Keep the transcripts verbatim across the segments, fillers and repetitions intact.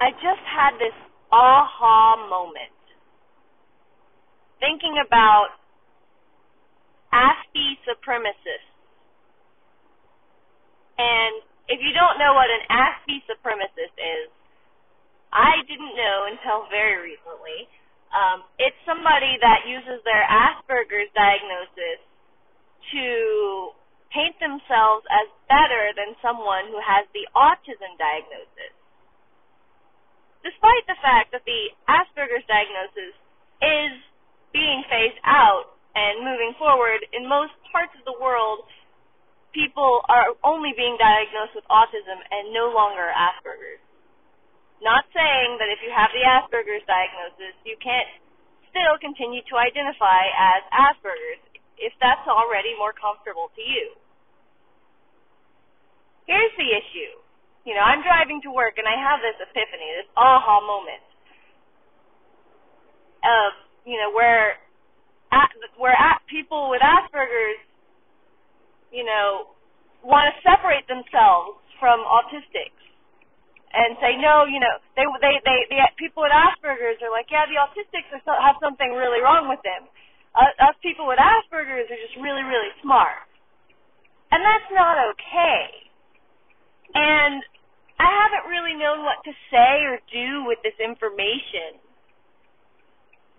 I just had this aha moment thinking about Aspie supremacists. And if you don't know what an Aspie supremacist is, I didn't know until very recently. Um, it's somebody that uses their Asperger's diagnosis to paint themselves as better than someone who has the autism diagnosis, despite the fact that the Asperger's diagnosis is being phased out and moving forward. In most parts of the world, people are only being diagnosed with autism and no longer Asperger's. Not saying that if you have the Asperger's diagnosis, you can't still continue to identify as Asperger's if that's already more comfortable to you. Here's the issue. You know, I'm driving to work and I have this epiphany, this aha moment of, you know, where at, where at people with Asperger's, you know, want to separate themselves from autistics and say, no, you know, they they they, they people with Asperger's are like, yeah, the autistics are so, have something really wrong with them. Us, us people with Asperger's are just really, really smart, and that's not okay. And I haven't really known what to say or do with this information.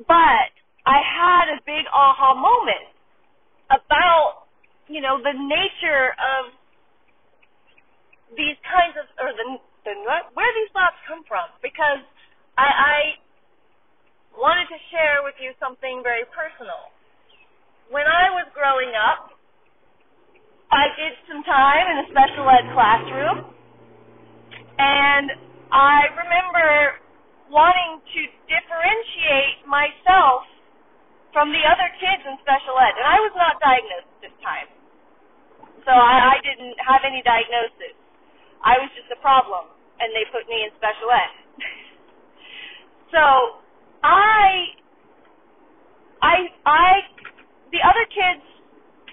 But I had a big aha moment about, you know, the nature of these kinds of, or the, the where these thoughts come from. Because I, I wanted to share with you something very personal. When I was growing up, I did some time in a special ed classroom, and I remember wanting to differentiate myself from the other kids in special ed, and I was not diagnosed this time, so I, I didn't have any diagnosis. I was just a problem, and they put me in special ed. So I, I, I, the other kids,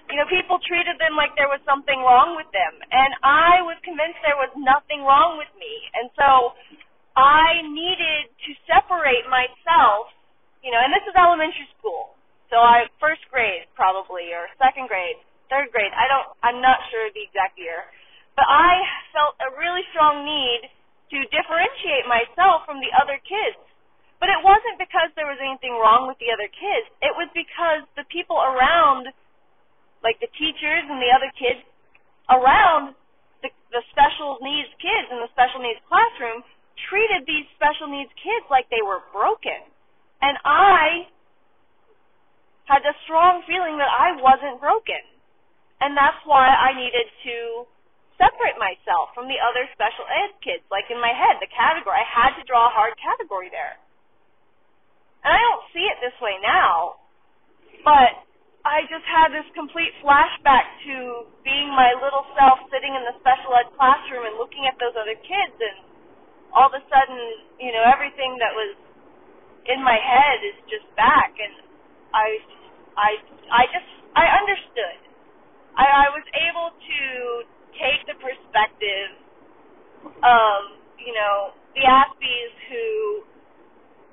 you know, people treated them like there was something wrong with them, and I was convinced there was nothing wrong with me. And so I needed to separate myself, you know, and this is elementary school, so I first grade probably, or second grade, third grade, I don't, I'm not sure the exact year, but I felt a really strong need to differentiate myself from the other kids. But it wasn't because there was anything wrong with the other kids, it was because the people around, like the teachers and the other kids around the, the special needs kids in the special needs classroom, treated these special needs kids like they were broken. And I had a strong feeling that I wasn't broken. And that's why I needed to separate myself from the other special ed kids. Like in my head, the category, I had to draw a hard category there. And I don't see it this way now, but I just had this complete flashback to being my little self sitting in the special ed classroom and looking at those other kids, and all of a sudden, you know, everything that was in my head is just back, and I, I, I just, I understood. I, I was able to take the perspective of, you know, the Aspies who,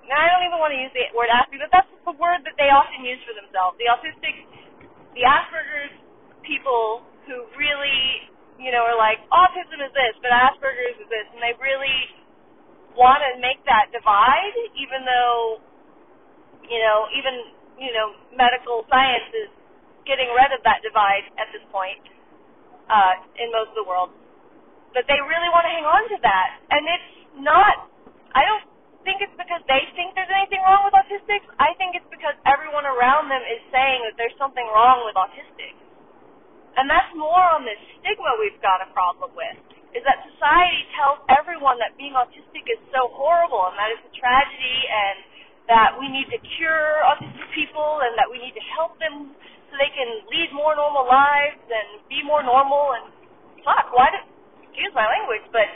now, I don't even want to use the word Aspie, but that's the word that they often use for themselves. The autistic, the Asperger's people who really, you know, are like, autism is this, but Asperger's is this, and they really want to make that divide, even though, you know, even, you know, medical science is getting rid of that divide at this point uh, in most of the world. But they really want to hang on to that, and it's not, I don't, I think it's because they think there's anything wrong with autistics. I think it's because everyone around them is saying that there's something wrong with autistics. And that's more on this stigma we've got a problem with, is that society tells everyone that being autistic is so horrible and that it's a tragedy and that we need to cure autistic people and that we need to help them so they can lead more normal lives and be more normal. And fuck, why do, excuse my language, but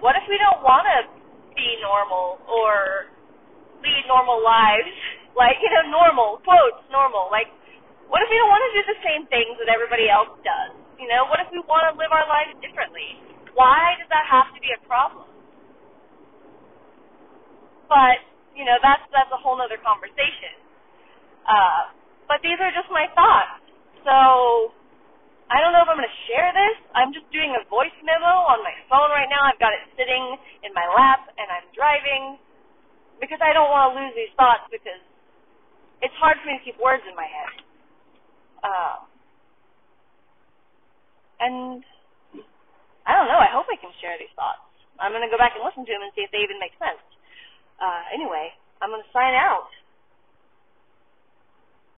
what if we don't want to be normal or lead normal lives, like, you know, normal, quotes, normal, like, what if we don't want to do the same things that everybody else does, you know, what if we want to live our lives differently? Why does that have to be a problem? But, you know, that's that's a whole other conversation. Uh, but these are just my thoughts. So I don't know if I'm going to share this. I'm just doing a voice memo on my phone right now. I've got it sitting in my lap, and I'm driving because I don't want to lose these thoughts because it's hard for me to keep words in my head. Uh, and I don't know. I hope I can share these thoughts. I'm going to go back and listen to them and see if they even make sense. Uh, anyway, I'm going to sign out.